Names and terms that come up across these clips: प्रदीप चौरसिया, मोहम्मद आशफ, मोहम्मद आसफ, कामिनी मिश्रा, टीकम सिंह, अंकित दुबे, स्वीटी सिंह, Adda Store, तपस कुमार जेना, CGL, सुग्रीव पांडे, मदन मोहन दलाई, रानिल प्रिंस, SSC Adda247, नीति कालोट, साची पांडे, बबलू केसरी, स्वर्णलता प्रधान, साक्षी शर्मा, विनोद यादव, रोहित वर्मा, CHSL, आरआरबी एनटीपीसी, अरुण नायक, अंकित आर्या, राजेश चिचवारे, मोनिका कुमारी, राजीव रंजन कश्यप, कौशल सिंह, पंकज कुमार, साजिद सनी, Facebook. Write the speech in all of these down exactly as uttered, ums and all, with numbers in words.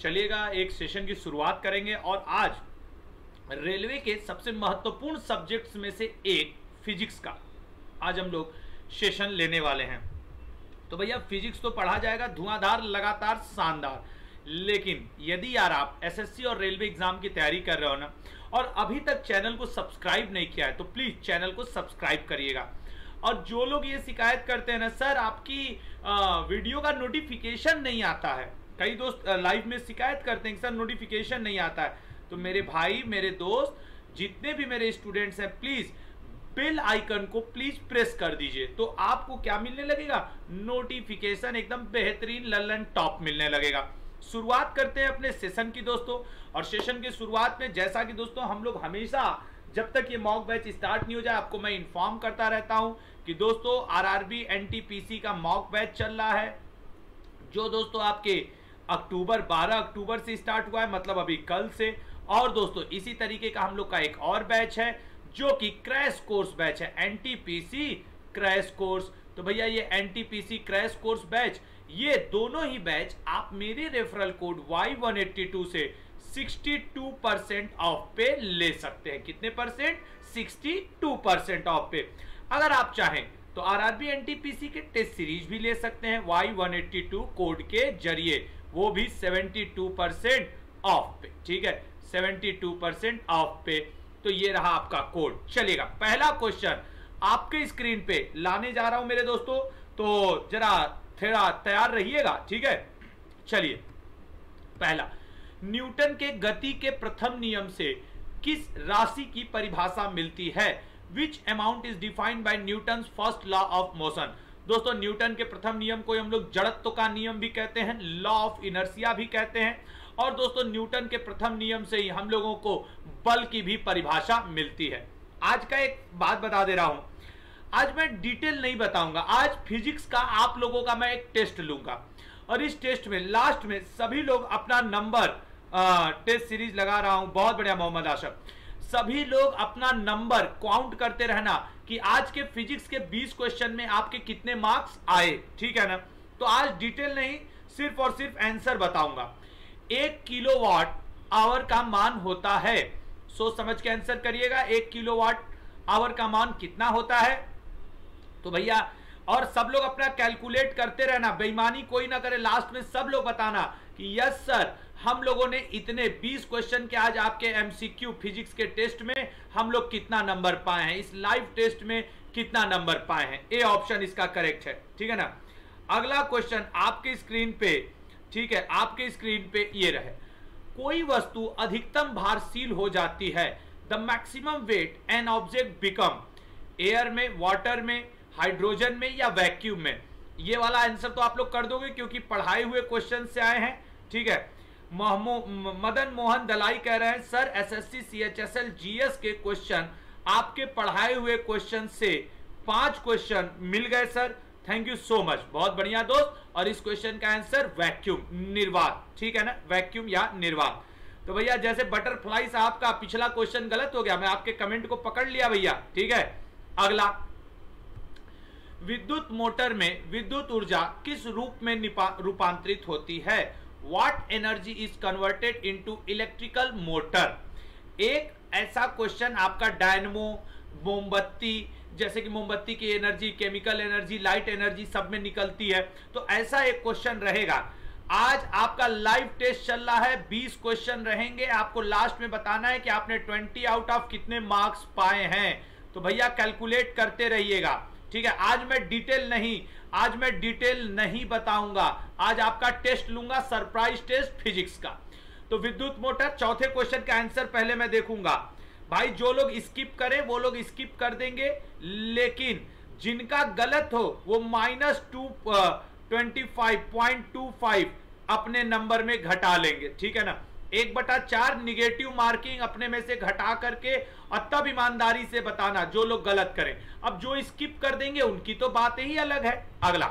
चलिएगा एक सेशन की शुरुआत करेंगे। और आज रेलवे के सबसे महत्वपूर्ण सब्जेक्ट्स में से एक फिजिक्स का आज हम लोग सेशन लेने वाले हैं। तो भैया फिजिक्स तो पढ़ा जाएगा धुआंधार, लगातार, शानदार, लेकिन यदि यार आप एसएससी और रेलवे एग्जाम की तैयारी कर रहे हो ना और अभी तक चैनल को सब्सक्राइब नहीं किया है तो प्लीज चैनल को सब्सक्राइब करिएगा। और जो लोग ये शिकायत करते हैं ना सर आपकी आ, वीडियो का नोटिफिकेशन नहीं आता है, कई दोस्त लाइव में शिकायत करते हैं कि सर नोटिफिकेशन नहीं आता है, तो मेरे भाई मेरे दोस्त जितने भी मेरे स्टूडेंट्स हैं प्लीज बेल आइकन को प्लीज प्रेस कर दीजिए, तो आपको क्या मिलने लगेगा, नोटिफिकेशन एकदम बेहतरीन ललन टॉप मिलने लगेगा। शुरुआत करते हैं अपने सेशन की दोस्तों। और सेशन की शुरुआत में जैसा कि दोस्तों हम लोग हमेशा जब तक ये मॉक बैच स्टार्ट नहीं हो जाए आपको मैं इन्फॉर्म करता रहता हूं कि दोस्तों आरआरबी एनटीपीसी का मॉक बैच चल रहा है, जो दोस्तों आपके अक्टूबर बारह अक्टूबर से स्टार्ट हुआ है, मतलब अभी कल से। और दोस्तों इसी तरीके का हम लोग का एक और बैच है जो कि क्रैश कोर्स बैच है, एनटीपीसी क्रैश कोर्स। तो भैया ये एनटीपीसी क्रैश कोर्स बैच, ये दोनों ही बैच आप मेरे referral code Y one eight two से सिक्सटी टू परसेंट ऑफ पे ले सकते हैं। कितने percent? Sixty two percent off पे। अगर आप चाहें तो आरआरबी एनटीपीसी के टेस्ट सीरीज भी ले सकते हैं Y one eight two code के जरिए, वो भी सेवेंटी टू परसेंट ऑफ पे। ठीक है, सेवेंटी टू परसेंट ऑफ पे। तो ये रहा आपका कोड। चलेगा, पहला क्वेश्चन आपके स्क्रीन पे लाने जा रहा हूं मेरे दोस्तों, तो जरा थोड़ा तैयार रहिएगा। ठीक है, चलिए पहला, न्यूटन के गति के प्रथम नियम से किस राशि की परिभाषा मिलती है? Which amount is defined by Newton first law of motion. दोस्तों न्यूटन के प्रथम नियम को हम लोग जड़त्व का नियम भी कहते हैं, लॉ ऑफ इनर्शिया भी कहते हैं। और दोस्तों न्यूटन के प्रथम नियम से ही हम लोगों को बल की भी परिभाषा मिलती है। आज का एक बात बता दे रहा हूं, आज मैं डिटेल नहीं बताऊंगा, आज फिजिक्स का आप लोगों का मैं एक टेस्ट लूंगा और इस टेस्ट में लास्ट में सभी लोग अपना नंबर आ, टेस्ट सीरीज लगा रहा हूं। बहुत बढ़िया मोहम्मद आशफ, सभी लोग अपना नंबर काउंट करते रहना कि आज के फिजिक्स के बीस क्वेश्चन में आपके कितने मार्क्स आए। ठीक है ना, तो आज डिटेल नहीं, सिर्फ और सिर्फ आंसर बताऊंगा। एक किलोवाट आवर का मान होता है, सोच समझ के आंसर करिएगा, एक किलोवाट आवर का मान कितना होता है। तो भैया और सब लोग अपना कैलकुलेट करते रहना, बेईमानी कोई ना करे, लास्ट में सब लोग बताना कि यस सर हम लोगों ने इतने बीस क्वेश्चन के आज आपके एमसीक्यू फिजिक्स के टेस्ट में हम लोग कितना नंबर पाए हैं, इस लाइव टेस्ट में कितना नंबर पाए हैं। ए ऑप्शन इसका करेक्ट है। ठीक है ना, अगला क्वेश्चन आपके स्क्रीन पे, ठीक है आपके स्क्रीन पे ये रहे, कोई वस्तु अधिकतम भारशील हो जाती है, the maximum weight an object become, air में, वाटर में, हाइड्रोजन में या वैक्यूम में। ये वाला आंसर तो आप लोग कर दोगे क्योंकि पढ़ाए हुए क्वेश्चन से आए हैं। ठीक है, मदन मोहन दलाई कह रहे हैं सर एसएससी सीएचएसएल जीएस के क्वेश्चन आपके पढ़ाए हुए क्वेश्चन से पांच क्वेश्चन मिल गए sir, thank you so much. बहुत बढ़िया दोस्त, और इस क्वेश्चन का आंसर वैक्यूम, निर्वात। ठीक है ना, वैक्यूम या निर्वात। तो भैया जैसे बटरफ्लाई साहब का पिछला क्वेश्चन गलत हो गया, मैं आपके कमेंट को पकड़ लिया भैया। ठीक है, अगला, विद्युत मोटर में विद्युत ऊर्जा किस रूप में रूपांतरित होती है? What energy is converted into electrical motor? एक ऐसा क्वेश्चन आपका डायनमो, मोमबत्ती, जैसे कि मोमबत्ती की energy, chemical energy, light energy सब में निकलती है, तो ऐसा एक क्वेश्चन रहेगा। आज आपका लाइव टेस्ट चल रहा है, बीस क्वेश्चन रहेंगे, आपको लास्ट में बताना है कि आपने ट्वेंटी आउट ऑफ कितने मार्क्स पाए हैं। तो भैया कैलकुलेट करते रहिएगा। ठीक है, आज मैं डिटेल नहीं आज मैं डिटेल नहीं बताऊंगा, आज आपका टेस्ट लूंगा, सरप्राइज टेस्ट फिजिक्स का। तो विद्युत मोटर चौथे क्वेश्चन का आंसर पहले मैं देखूंगा। भाई जो लोग स्किप करें वो लोग स्किप कर देंगे, लेकिन जिनका गलत हो वो minus two twenty five point two five अपने नंबर में घटा लेंगे। ठीक है ना, एक बटा चार निगेटिव मार्किंग अपने में से घटा करके, और तब ईमानदारी से बताना जो लोग गलत करें। अब जो स्किप कर देंगे उनकी तो बातें ही अलग है। अगला,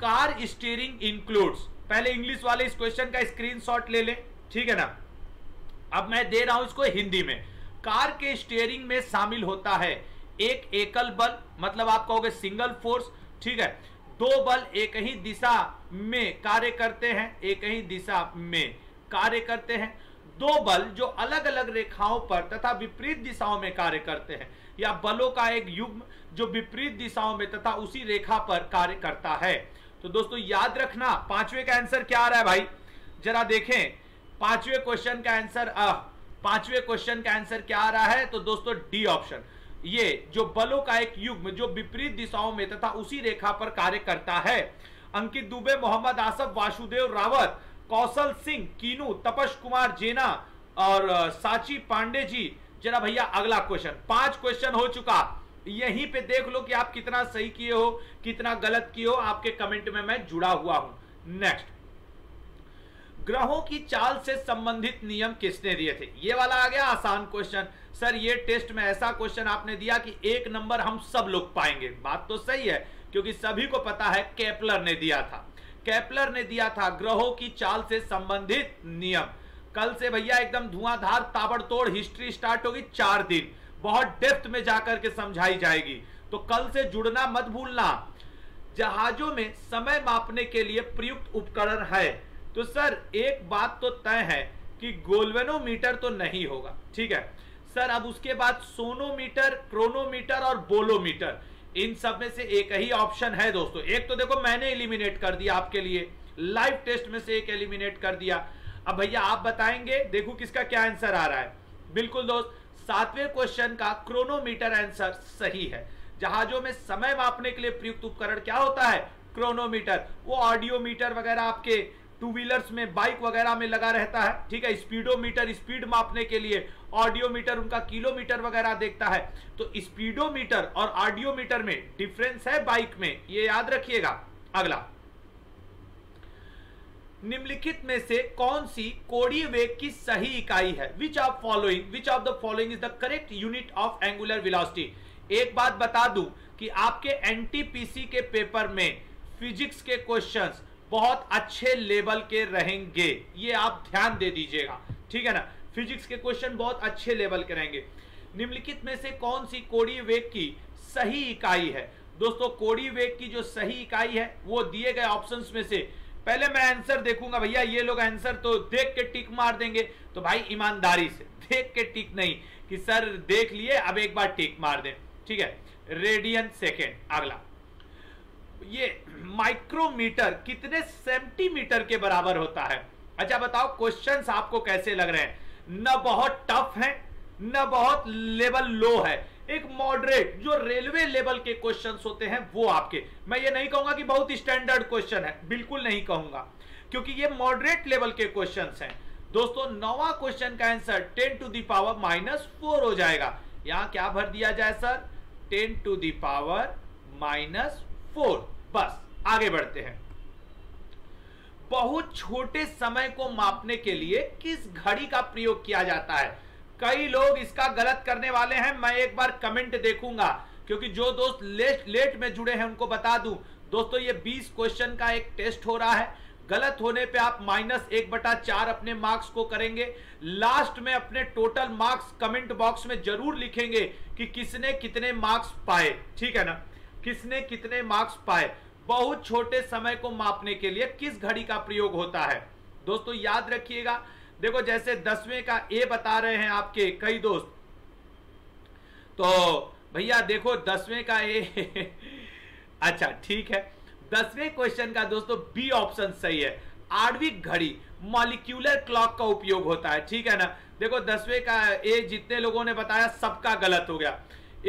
कार स्टीयरिंग इंक्लूड्स, पहले इंग्लिश वाले इस क्वेश्चन का स्क्रीनशॉट ले लें। ठीक है ना, अब मैं दे रहा हूं इसको हिंदी में। कार के स्टीयरिंग में शामिल होता है एक एकल बल, मतलब आप कहोगे सिंगल फोर्स। ठीक है, दो बल एक ही दिशा में कार्य करते हैं, एक ही दिशा में कार्य करते हैं। दो बल जो अलग अलग रेखाओं पर तथा विपरीत दिशाओं में कार्य करते हैं, या बलों का एक युग्म जो विपरीत दिशाओं में तथा उसी रेखा पर कार्य करता है। तो दोस्तों याद रखना पांचवे का आंसर क्या आ रहा है भाई, जरा देखें पांचवे क्वेश्चन का आंसर अह पांचवे क्वेश्चन का आंसर क्या आ रहा है। तो दोस्तों डी ऑप्शन, ये जो बलों का एक युग्म जो विपरीत दिशाओं में तथा उसी रेखा पर कार्य करता है। अंकित दुबे, मोहम्मद आसफ, वासुदेव रावत, कौशल सिंह, कीनू, तपस कुमार जेना और साची पांडे जी। जरा भैया अगला क्वेश्चन, पांच क्वेश्चन हो चुका, यहीं पे देख लो कि आप कितना सही किए हो कितना गलत किए हो, आपके कमेंट में मैं जुड़ा हुआ हूं। नेक्स्ट, ग्रहों की चाल से संबंधित नियम किसने दिए थे? ये वाला आ गया आसान क्वेश्चन। सर ये टेस्ट में ऐसा क्वेश्चन आपने दिया कि एक नंबर हम सब लोग पाएंगे, बात तो सही है क्योंकि सभी को पता है केपलर ने दिया था, केपलर ने दिया था ग्रहों की चाल से संबंधित नियम। कल से भैया एकदम धुआंधार ताबड़तोड़ हिस्ट्री स्टार्ट होगी, चार दिन बहुत डेप्थ में जाकर के समझाई जाएगी, तो कल से जुड़ना मत भूलना। जहाजों में समय मापने के लिए प्रयुक्त उपकरण है, तो सर एक बात तो तय है कि गोल्वेनोमीटर तो नहीं होगा, ठीक है सर। अब उसके बाद सोनोमीटर, क्रोनोमीटर और बोलोमीटर, इन सब में से एक ही ऑप्शन है दोस्तों। एक तो देखो मैंने एलिमिनेट कर दिया आपके लिए, लाइव टेस्ट में से एक एलिमिनेट कर दिया। अब भैया आप बताएंगे देखो किसका क्या आंसर आ रहा है। बिल्कुल दोस्त, सातवें क्वेश्चन का क्रोनोमीटर आंसर सही है। जहाजों में समय मापने के लिए प्रयुक्त उपकरण क्या होता है? क्रोनोमीटर। वो ऑडियोमीटर वगैरह आपके टू व्हीलर्स में, बाइक वगैरह में लगा रहता है, ठीक है। स्पीडोमीटर स्पीड मापने के लिए, ऑडियोमीटर उनका किलोमीटर वगैरह देखता है। तो स्पीडोमीटर और ऑडियोमीटर में डिफरेंस है बाइक में, ये याद रखिएगा। अगला, निम्नलिखित में से कौन सी कोणीय वेग की सही इकाई है? Which of following which of the following is the correct unit of angular velocity. एक बात बता दूं कि आपके एनटीपीसी के पेपर में फिजिक्स के क्वेश्चंस बहुत अच्छे लेवल के रहेंगे, ये आप ध्यान दे दीजिएगा, ठीक है ना। फिजिक्स के क्वेश्चन बहुत अच्छे लेवल के रहेंगे। निम्नलिखित में से कौन सी कोणीय वेग की सही इकाई है? दोस्तों कोणीय वेग की जो सही इकाई है वो दिए गए ऑप्शंस में से, पहले मैं आंसर देखूंगा भैया, ये लोग आंसर तो देख के टिक मार देंगे, तो भाई ईमानदारी से देख के टिक नहीं कि सर देख लिए अब एक बार टिक मार दें, ठीक है। Radian second. अगला, ये माइक्रोमीटर कितने सेंटीमीटर के बराबर होता है? अच्छा बताओ क्वेश्चंस आपको कैसे लग रहे हैं? ना बहुत टफ है ना बहुत लेवल लो है, एक मॉडरेट जो रेलवे लेवल के क्वेश्चंस होते हैं वो आपके। मैं ये नहीं कहूंगा कि बहुत स्टैंडर्ड क्वेश्चन है, बिल्कुल नहीं कहूंगा, क्योंकि ये मॉडरेट लेवल के क्वेश्चंस हैं। दोस्तों नौवां क्वेश्चन का answer ten to the power minus four हो जाएगा। यहाँ क्या भर दिया जाए sir? Ten to the power minus four. बस आगे बढ़ते हैं। बहुत छोटे समय को मापने के लिए किस घड़ी का प्रयोग किया जाता है? कई लोग इसका गलत करने वाले हैं, मैं एक बार कमेंट देखूंगा, क्योंकि जो दोस्त लेट लेट में जुड़े हैं उनको बता दूं दोस्तों ये बीस क्वेश्चन का एक टेस्ट हो रहा है। गलत होने पे आप माइनस एक बटा चार अपने मार्क्स को करेंगे। लास्ट में अपने टोटल मार्क्स कमेंट बॉक्स में जरूर लिखेंगे कि किसने कितने मार्क्स पाए, ठीक है ना, किसने कितने मार्क्स पाए। बहुत छोटे समय को मापने के लिए किस घड़ी का प्रयोग होता है? दोस्तों याद रखिएगा, देखो जैसे दसवें का ए बता रहे हैं आपके कई दोस्त, तो भैया देखो दसवें का ए अच्छा ठीक है, दसवें क्वेश्चन का दोस्तों बी ऑप्शन सही है। आणविक घड़ी मॉलिक्यूलर क्लॉक का उपयोग होता है, ठीक है ना। देखो दसवें का ए जितने लोगों ने बताया सबका गलत हो गया।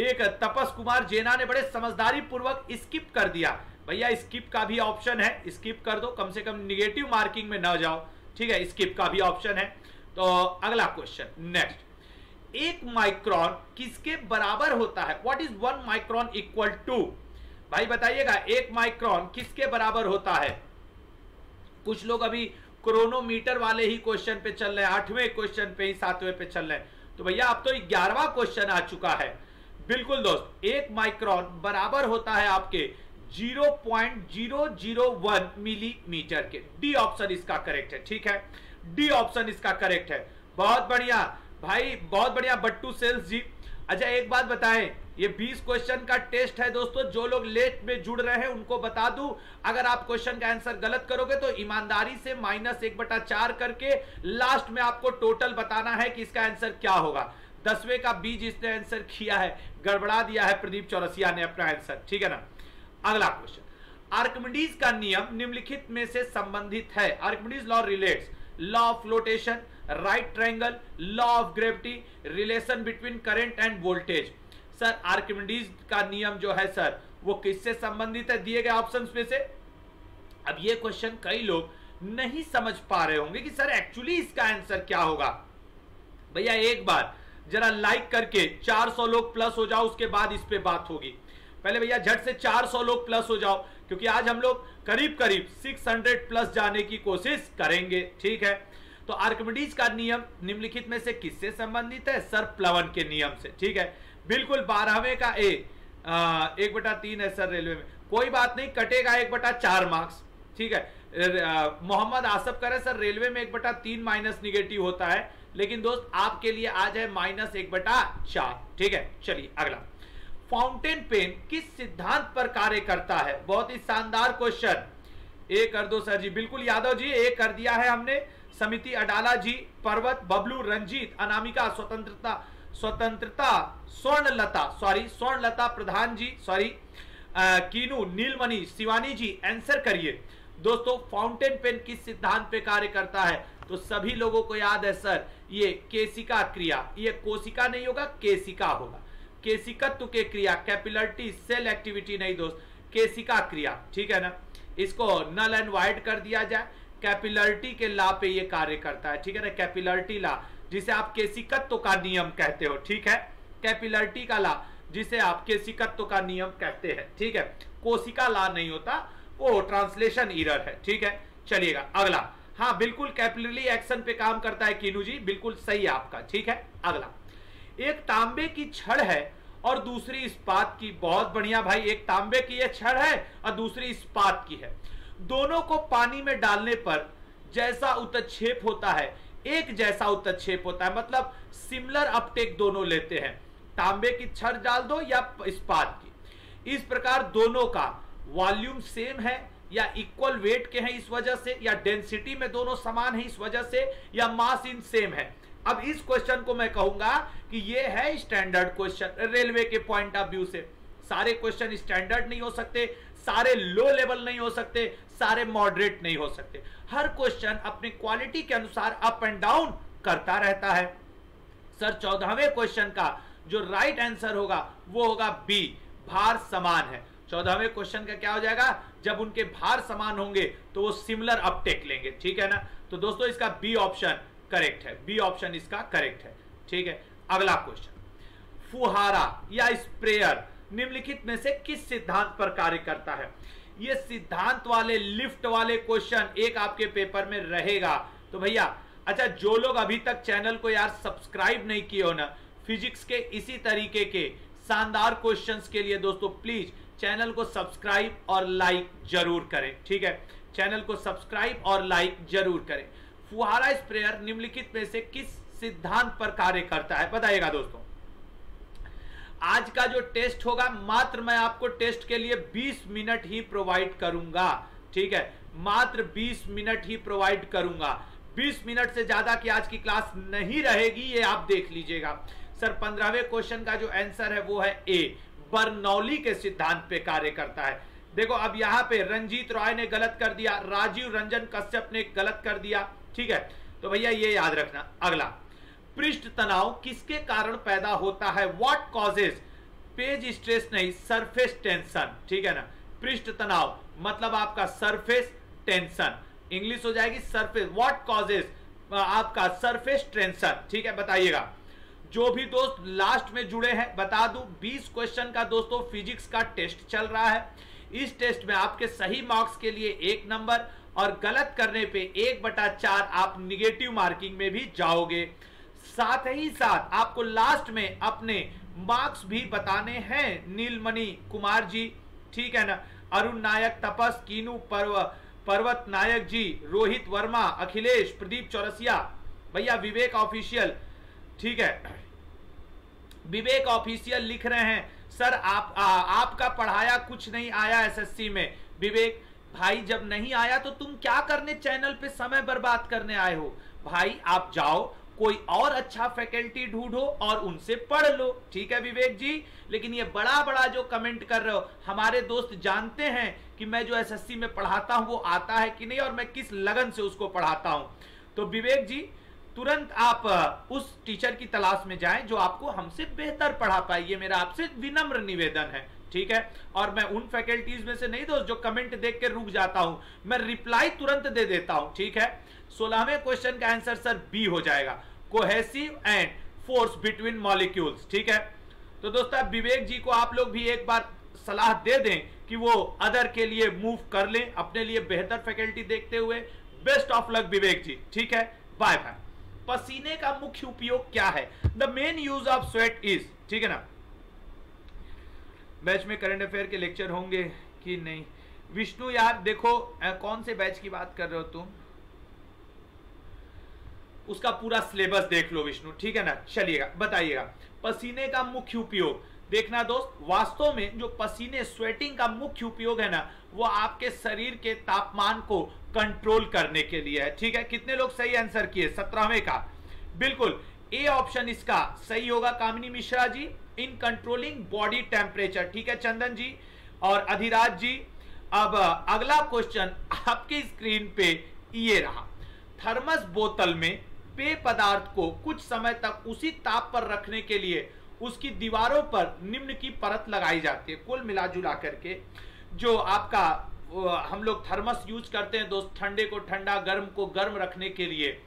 एक तपस कुमार जेना ने बड़े समझदारी पूर्वक स्किप कर दिया। भैया स्किप का भी ऑप्शन है, स्किप कर दो, कम से कम निगेटिव मार्किंग में ना जाओ, ठीक है, स्किप का भी ऑप्शन है। तो अगला क्वेश्चन नेक्स्ट, एक माइक्रोन किसके बराबर होता है? What is one micron equal to? भाई बताइएगा एक माइक्रोन किसके बराबर होता है? कुछ लोग अभी क्रोनोमीटर वाले ही क्वेश्चन पे चल रहे हैं, आठवें क्वेश्चन पे ही सातवें पे चल रहे हैं, तो भैया अब तो ग्यारहवां क्वेश्चन आ चुका है। बिल्कुल दोस्त, एक माइक्रोन बराबर होता है आपके zero point zero zero one millimetre के। डी ऑप्शन इसका करेक्ट है, ठीक है, डी ऑप्शन इसका करेक्ट है। बहुत बढ़िया भाई, बहुत बढ़िया बट्टू सेल्स जी। अच्छा एक बात बताएं, ये बीस क्वेश्चन का टेस्ट है दोस्तों, जो लोग लेट में जुड़ रहे हैं उनको बता दूं, अगर आप क्वेश्चन का आंसर गलत करोगे तो ईमानदारी से माइनस एक बटा चार करके लास्ट में आपको टोटल बताना है कि इसका आंसर क्या होगा। दसवें का बीज इसने आंसर किया है, गड़बड़ा दिया है प्रदीप चौरसिया ने अपना आंसर, ठीक है ना। अगला क्वेश्चन, आर्किमिडीज का नियम निम्नलिखित में से संबंधित है। Archimedes law relates law of flotation, right triangle, law of gravity, relation between current and voltage. Sir Archimedes का नियम जो है सर वो किससे संबंधित है दिए गए ऑप्शंस में से? अब ये क्वेश्चन कई लोग नहीं समझ पा रहे होंगे कि सर एक्चुअली इसका आंसर क्या होगा। भैया एक बार जरा लाइक करके चार सौ लोग प्लस हो जाओ, उसके बाद इस पे बात होगी। पहले भैया झट से चार सौ लोग प्लस हो जाओ, क्योंकि आज हम लोग करीब करीब छह सौ प्लस जाने की कोशिश करेंगे, ठीक है। तो आर्किमिडीज का नियम निम्नलिखित में से किससे संबंधित है? सर प्लवन के नियम से, ठीक है, बिल्कुल। बारहवें का ए आ, एक बटा तीन है सर रेलवे में, कोई बात नहीं, कटेगा एक बटा चार मार्क्स, ठीक है। मोहम्मद आसफ कह रहे सर रेलवे में एक बटा तीन माइनस निगेटिव होता है, लेकिन दोस्त आपके लिए आज है माइनस एक बटा चार, ठीक है। चलिए अगला, फाउंटेन पेन किस सिद्धांत पर कार्य करता है? बहुत ही शानदार क्वेश्चन, ए कर दो सर जी, बिल्कुल यादव जी ए कर दिया है हमने, समिति अडाला जी, पर्वत, बबलू, रंजीत, अनामिका, स्वतंत्रता स्वतंत्रता स्वर्णलता सॉरी स्वर्णलता प्रधान जी, सॉरी कीनू, नीलमणि, शिवानी जी आंसर करिए। दोस्तों फाउंटेन पेन किस सिद्धांत पे कार्य करता है? तो सभी लोगों को याद है सर ये केशिका क्रिया, ये कोशिका नहीं होगा, केशिका होगा, केशिकत्व के क्रिया, कैपिलरिटी, सेल एक्टिविटी नहीं दोस्त, केशिका क्रिया, ठीक है ना। इसको नल एंड वाइड कर दिया जाए, कैपिलरिटी के ला पे ये कार्य करता है, ठीक है ना, कैपिलरिटी ला, जिसे आप केशिकत्व का नियम कहते हो, ठीक है, कैपिलरिटी का ला जिसे आप केशिकत्व का नियम कहते हैं, ठीक है, कोशिका ला नहीं होता, वो ट्रांसलेशन एरर है, ठीक है। चलिएगा अगला, हाँ बिल्कुल कैपिलरी एक्शन पे काम करता है कीनू जी, बिल्कुल सही है आपका, ठीक है। अगला, एक तांबे की छड़ है और दूसरी इस्पात की, बहुत बढ़िया भाई, एक तांबे की ये छड़ है और दूसरी इस्पात की है, दोनों को पानी में डालने पर जैसा उत्क्षेप होता है, एक जैसा उत्क्षेप होता है, मतलब सिमिलर अपटेक दोनों लेते हैं, तांबे की छड़ डाल दो या इस्पात की, इस प्रकार दोनों का वॉल्यूम सेम है या इक्वल वेट के हैं इस वजह से, या डेंसिटी में दोनों समान है इस वजह से, या मास इन सेम है। अब इस क्वेश्चन को मैं कहूंगा कि ये है स्टैंडर्ड क्वेश्चन रेलवे के पॉइंट ऑफ व्यू से। सारे क्वेश्चन स्टैंडर्ड नहीं हो सकते, सारे लो लेवल नहीं हो सकते, सारे मॉडरेट नहीं हो सकते, हर क्वेश्चन अपनी क्वालिटी के अनुसार अप एंड डाउन करता रहता है। सर चौदहवें क्वेश्चन का जो राइट आंसर होगा वो होगा बी, भार समान है। चौदहवें क्वेश्चन का क्या हो जाएगा, जब उनके भार समान होंगे तो वो सिमिलर अपटेक लेंगे, ठीक है ना। तो दोस्तों इसका बी ऑप्शन करेक्ट है, बी ऑप्शन इसका करेक्ट है, ठीक है। अगला क्वेश्चन, फुहारा या स्प्रेयर निम्नलिखित में से किस सिद्धांत पर कार्य करता है? ये सिद्धांत वाले लिफ्ट वाले क्वेश्चन एक आपके पेपर में रहेगा। तो भैया अच्छा, जो लोग अभी तक चैनल को यार सब्सक्राइब नहीं किए हो ना, फिजिक्स के इसी तरीके के शानदार क्वेश्चंस के लिए दोस्तों प्लीज चैनल को सब्सक्राइब और लाइक जरूर करें, ठीक है, चैनल को सब्सक्राइब और लाइक जरूर करें। फुहारा स्प्रेयर निम्नलिखित में से किस सिद्धांत पर कार्य करता है, बताइएगा दोस्तों। आज का जो टेस्ट होगा, मात्र मैं आपको टेस्ट के लिए बीस मिनट ही प्रोवाइड करूंगा, ठीक है, मात्र बीस मिनट ही प्रोवाइड करूंगा, बीस मिनट से ज्यादा की आज की क्लास नहीं रहेगी, ये आप देख लीजिएगा। सर पंद्रहवें क्वेश्चन का जो आंसर है वो है ए, बर्नौली के सिद्धांत पे कार्य करता है। देखो अब यहाँ पे रंजीत रॉय ने गलत कर दिया, राजीव रंजन कश्यप ने गलत कर दिया, ठीक है, तो भैया ये याद रखना। अगला, पृष्ठ तनाव किसके कारण पैदा होता है? व्हाट कॉजेस, पेज स्ट्रेस नहीं, सरफेस टेंशन, ठीक है ना। पृष्ठ तनाव मतलब आपका सरफेस टेंशन, इंग्लिश हो जाएगी सरफेस, व्हाट कॉजेस आपका सरफेस टेंशन, ठीक है। बताइएगा जो भी दोस्त लास्ट में जुड़े हैं, बता दूं बीस क्वेश्चन का दोस्तों फिजिक्स का टेस्ट चल रहा है। इस टेस्ट में आपके सही मार्क्स के लिए एक नंबर और गलत करने पे एक बटा चार आप निगेटिव मार्किंग में भी जाओगे। साथ ही साथ आपको लास्ट में अपने मार्क्स भी बताने हैं, नीलमणि, कुमार जी, ठीक है ना, अरुण नायक, तपस, कीनू, पर्व पर्वत नायक जी, रोहित वर्मा, अखिलेश, प्रदीप चौरसिया, भैया विवेक ऑफिशियल, ठीक है, विवेक ऑफिशियल लिख रहे हैं सर आप आ, आपका पढ़ाया कुछ नहीं आया एसएससी में। विवेक भाई जब नहीं आया तो तुम क्या करने चैनल पे समय बर्बाद करने आए हो भाई, आप जाओ कोई और अच्छा फैकल्टी ढूंढो और उनसे पढ़ लो। ठीक है विवेक जी, लेकिन ये बड़ा बड़ा जो कमेंट कर रहे हो, हमारे दोस्त जानते हैं कि मैं जो एसएससी में पढ़ाता हूं वो आता है कि नहीं और मैं किस लगन से उसको पढ़ाता हूं। तो विवेक जी तुरंत आप उस टीचर की तलाश में जाएं जो आपको हमसे बेहतर पढ़ा पाए, ये मेरा आपसे विनम्र निवेदन है। ठीक है, और मैं उन फैकल्टीज में से नहीं दोस्त जो कमेंट देख के रुक जाता हूं, मैं रिप्लाई तुरंत दे देता हूं। ठीक है, सोलहवें क्वेश्चन का आंसर सर बी हो जाएगा, cohesive and force between molecules. ठीक है, तो दोस्तों विवेक जी को आप लोग भी एक बार सलाह दे दें कि वो अदर के लिए मूव कर लें, अपने लिए बेहतर फैकल्टी देखते हुए। Best of luck Vivek ji, ठीक है, बाय बाय। पसीने का मुख्य उपयोग क्या है? The main use of sweat is, ठीक है ना। बैच में करंट अफेयर के लेक्चर होंगे कि नहीं? विष्णु यार देखो आ, कौन से बैच की बात कर रहे हो तुम, उसका पूरा सिलेबस देख लो विष्णु, ठीक है ना। चलिएगा बताइएगा, पसीने का मुख्य उपयोग देखना दोस्त, वास्तव में जो पसीने स्वेटिंग का मुख्य उपयोग है ना वो आपके शरीर के तापमान को कंट्रोल करने के लिए है। ठीक है, कितने लोग सही आंसर किए सत्रहवें का? बिल्कुल ए ऑप्शन इसका सही होगा कामिनी मिश्रा ji, in controlling body temperature. ठीक है चंदन जी और अधिराज जी। अब अगला क्वेश्चन आपकी स्क्रीन पे ये रहा, थर्मस बोतल में पेय पदार्थ को कुछ समय तक उसी ताप पर रखने के लिए उसकी दीवारों पर निम्न की परत लगाई जाती है। कुल मिला जुला करके जो आपका हम लोग थर्मस यूज करते हैं दोस्त, ठंडे को ठंडा गर्म को गर्म रखने के लिए,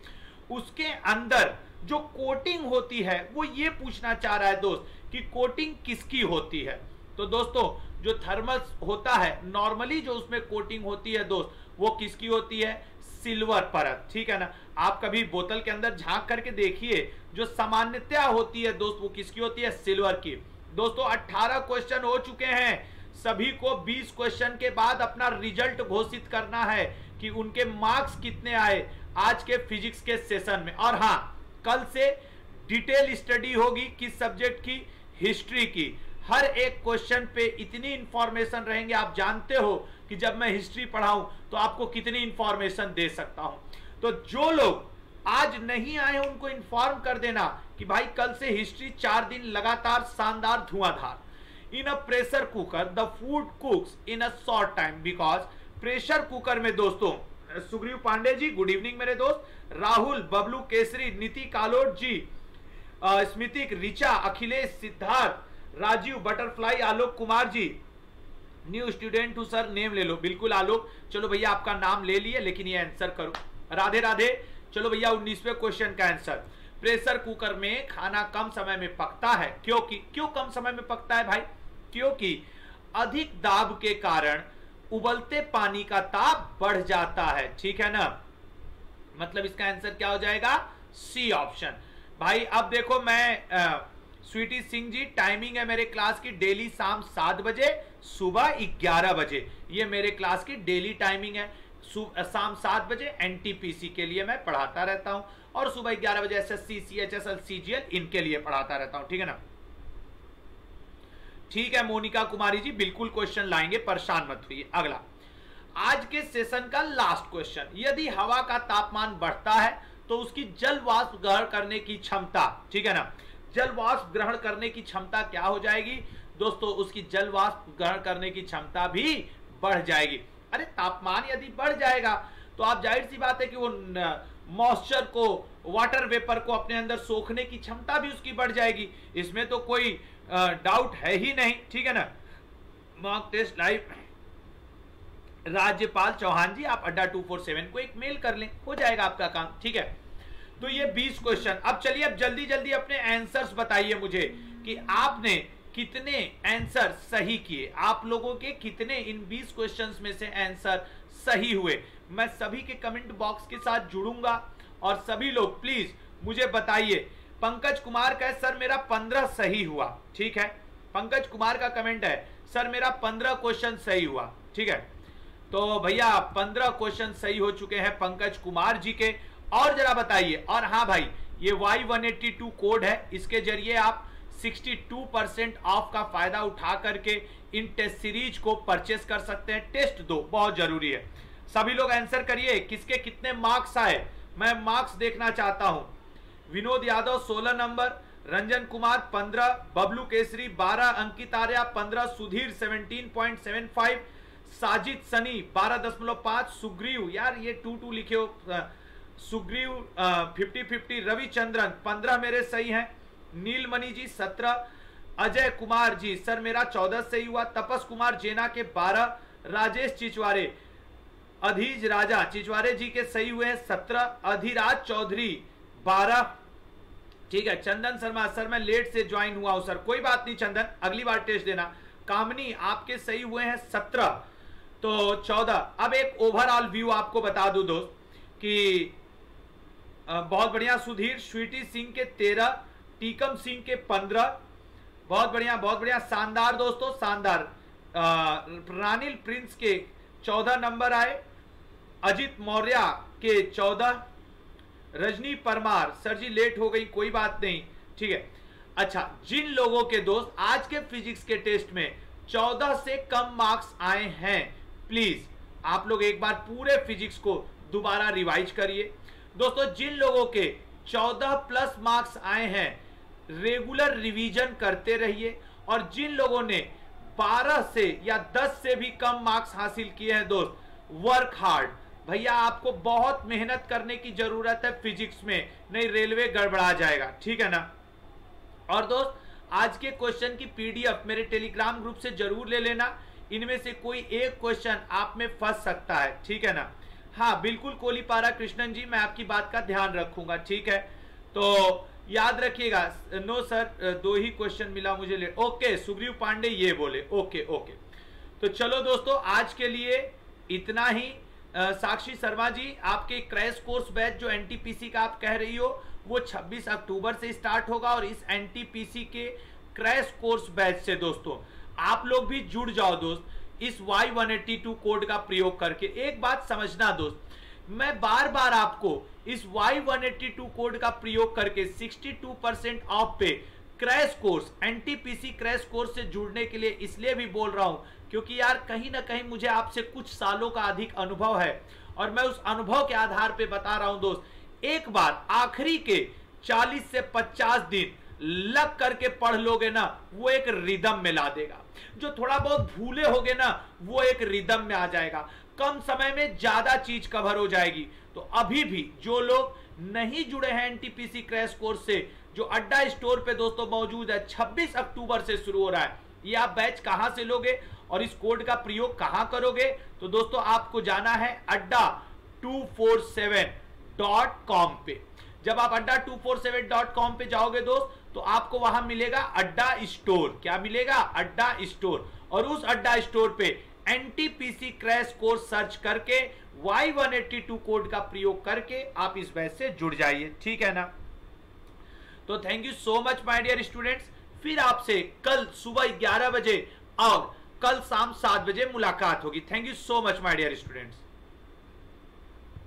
उसके अंदर जो कोटिंग होती है वो ये पूछना चाह रहा है दोस्त कि कोटिंग किसकी होती है। तो दोस्तों जो थर्मस होता है नॉर्मली जो उसमें कोटिंग होती है दोस्त वो किसकी होती है? सिल्वर परत। ठीक है ना, आप कभी बोतल के अंदर झांक करके देखिए, जो सामान्यतया होती है दोस्त वो किसकी होती है? सिल्वर की। दोस्तों अठारह क्वेश्चन हो चुके हैं, सभी को बीस क्वेश्चन के बाद अपना रिजल्ट घोषित करना है कि उनके मार्क्स कितने आए आज के फिजिक्स के सेशन में। और हाँ, कल से डिटेल स्टडी होगी किस सब्जेक्ट की? हिस्ट्री की। हर एक क्वेश्चन पे इतनी इंफॉर्मेशन रहेंगे, आप जानते हो कि जब मैं हिस्ट्री पढ़ाऊं तो आपको कितनी इंफॉर्मेशन दे सकता हूं। तो जो लोग आज नहीं आए उनको इन्फॉर्म कर देना कि भाई कल से हिस्ट्री चार दिन लगातार शानदार धुआंधार। In a pressure cooker the food cooks in a short time because, pressure cooker में दोस्तों सुग्रीव पांडे जी गुड इवनिंग मेरे दोस्त, राहुल बबलू केसरी नीति कालोट ji, Smritik Richa Akhilesh Siddharth Rajiv butterfly Alok Kumar ji, new student to sir name ले लो। बिल्कुल आलोक, चलो भैया आपका नाम ले लिए लेकिन ये आंसर करो। राधे राधे, चलो भैया उन्नीसवें क्वेश्चन का आंसर, प्रेशर कुकर में खाना कम समय में पकता है क्योंकि, क्यों कम समय में पकता है भाई? क्योंकि अधिक दाब के कारण उबलते पानी का ताप बढ़ जाता है। ठीक है ना, मतलब इसका आंसर क्या हो जाएगा? C option. भाई अब देखो मैं आ, स्वीटी सिंह जी टाइमिंग है मेरे क्लास की डेली शाम सात बजे सुबह ग्यारह बजे, ये मेरे क्लास की डेली टाइमिंग है। शाम सात बजे एनटीपीसी के लिए मैं पढ़ाता रहता हूं और सुबह ग्यारह बजे एसएससी सीएचएसएल सीजीएल इनके लिए पढ़ाता रहता हूं। ठीक है ना, ठीक है मोनिका कुमारी जी, बिल्कुल क्वेश्चन लाएंगे, परेशान मत होइए। अगला आज के सेशन का लास्ट क्वेश्चन, यदि हवा का तापमान बढ़ता है तो उसकी जल वाष्प ग्रहण करने की क्षमता, ठीक है ना, जल वाष्प ग्रहण करने की क्षमता क्या हो जाएगी दोस्तों? उसकी जल वाष्प ग्रहण करने की क्षमता भी बढ़ जाएगी। अरे तापमान यदि बढ़ जाएगा तो आप जाहिर सी बात है कि वो मॉइस्चर को, वाटर वेपर को अपने अंदर सोखने की क्षमता भी उसकी बढ़ जाएगी, इसमें तो कोई डाउट है ही नहीं। ठीक है ना, मॉक टेस्ट लाइव राज्यपाल चौहान जी, आप अड्डा टू फोर सेवन को एक मेल कर लें, हो जाएगा आपका काम। ठीक है, तो ये बीस क्वेश्चन। अब चलिए अब जल्दी जल्दी अपने आंसर्स बताइए मुझे कि आपने कितने आंसर सही किए, आप लोगों के कितने इन बीस क्वेश्चंस में से आंसर सही हुए। मैं सभी के कमेंट बॉक्स के साथ जुड़ूंगा और सभी लोग प्लीज मुझे बताइए। पंकज कुमार का है सर मेरा पंद्रह सही हुआ। ठीक है, पंकज कुमार का कमेंट है सर मेरा पंद्रह क्वेश्चन सही हुआ। ठीक है, तो भैया पंद्रह क्वेश्चन सही हो चुके हैं पंकज कुमार जी के। और जरा बताइए, और हाँ भाई ये Y one eighty two code है, इसके जरिए आप सिक्सटी टू परसेंट ऑफ का फायदा उठा करके इन टेस्ट सीरीज को परचेस कर सकते हैं। टेस्ट दो बहुत जरूरी है, सभी लोग आंसर करिए किसके कितने मार्क्स आए, मैं मार्क्स देखना चाहता हूं। विनोद यादव सोलह नंबर, रंजन कुमार पंद्रह, बबलू केसरी बारह, अंकित आर्या पंद्रह, Sudhir seventeen point seven five, साजिद सनी बारह दशमलव पाँच, सुग्रीव यार ये टू टू लिखे हो, सुग्रीव फिफ्टी फिफ्टी, रविचंद्रन पंद्रह मेरे सही हैं, नीलमणि जी सत्रह, अजय कुमार जी सर मेरा चौदह सही हुआ, तपस कुमार जेना के बारह, राजेश चिचवारे अधीज राजा चिचवारे जी के सही हुए हैं सत्रह, अधिराज चौधरी बारह, ठीक है। चंदन शर्मा सर मैं लेट से ज्वाइन हुआ हूं सर, कोई बात नहीं चंदन, अगली बार टेस्ट देना। कामनी आपके सही हुए हैं सत्रह तो चौदह। अब एक ओवरऑल व्यू आपको बता दूं दोस्त कि बहुत बढ़िया, सुधीर स्वीटी सिंह के तेरह, टीकम सिंह के पंद्रह, बहुत बढ़िया बहुत बढ़िया, शानदार दोस्तों शानदार। रानिल प्रिंस के चौदह नंबर आए, अजित मौर्या के चौदह, रजनी परमार सर जी लेट हो गई कोई बात नहीं, ठीक है। अच्छा, जिन लोगों के दोस्त आज के फिजिक्स के टेस्ट में चौदह से कम मार्क्स आए हैं, प्लीज आप लोग एक बार पूरे फिजिक्स को दोबारा रिवाइज करिए। दोस्तों जिन लोगों के चौदह प्लस मार्क्स आए हैं, रेगुलर रिवीजन करते रहिए, और जिन लोगों ने बारह से या दस से भी कम मार्क्स हासिल किए हैं दोस्त, वर्क हार्ड भैया, आपको बहुत मेहनत करने की जरूरत है फिजिक्स में, नहीं रेलवे गड़बड़ा जाएगा, ठीक है ना। और दोस्त आज के क्वेश्चन की पीडीएफ मेरे टेलीग्राम ग्रुप से जरूर ले लेना, इनमें से कोई एक क्वेश्चन आप में फंस सकता है, ठीक है ना। हाँ बिल्कुल कोलीपारा कृष्णन जी, मैं आपकी बात का ध्यान रखूंगा, ठीक है। तो याद रखिएगा, नो सर दो ही क्वेश्चन मिला मुझे ले, ओके सुग्रीव पांडे ये बोले, ओके ओके। तो चलो दोस्तों आज के लिए इतना ही। आ, साक्षी शर्मा जी आपके क्रैश कोर्स बैच जो एनटीपीसी का आप कह रही हो वो छब्बीस अक्टूबर से स्टार्ट होगा, और इस एनटीपीसी के क्रैश कोर्स बैच से दोस्तों आप लोग भी जुड़ जाओ दोस्त, इस Y one eighty two code का प्रयोग करके। एक बात समझना दोस्त, मैं बार बार आपको इस Y one eighty two code का प्रयोग करके सिक्सटी टू परसेंट ऑफ पे crash course NTPC crash course से जुड़ने के लिए इसलिए भी बोल रहा हूं क्योंकि यार कहीं ना कहीं मुझे आपसे कुछ सालों का अधिक अनुभव है, और मैं उस अनुभव के आधार पे बता रहा हूं दोस्त, एक बार आखिरी के चालीस से पचास दिन लग करके पढ़ लोगे ना, वो एक रिदम में ला देगा, जो थोड़ा बहुत भूले होगे ना वो एक रिदम में आ जाएगा, कम समय में ज्यादा चीज कवर हो जाएगी। तो अभी भी जो लोग नहीं जुड़े हैं एनटीपीसी क्रैश कोर्स से, जो अड्डा स्टोर पे दोस्तों मौजूद है, छब्बीस अक्टूबर से शुरू हो रहा है, ये आप बैच कहां से लोगे और इस कोड का प्रयोग कहां करोगे, तो दोस्तों आपको जाना है Adda two four seven dot com पे। जब आप Adda two four seven dot com पे जाओगे दोस्त, तो आपको वहां मिलेगा अड्डा स्टोर, क्या मिलेगा? अड्डा स्टोर, और उस अड्डा स्टोर पे एनटीपीसी क्रैश कोर्स सर्च करके Y one eighty two code का प्रयोग करके आप इस बैच से जुड़ जाइए, ठीक है ना। तो thank you so much my dear students, फिर आपसे कल सुबह ग्यारह बजे और कल शाम सात बजे मुलाकात होगी। Thank you so much my dear students.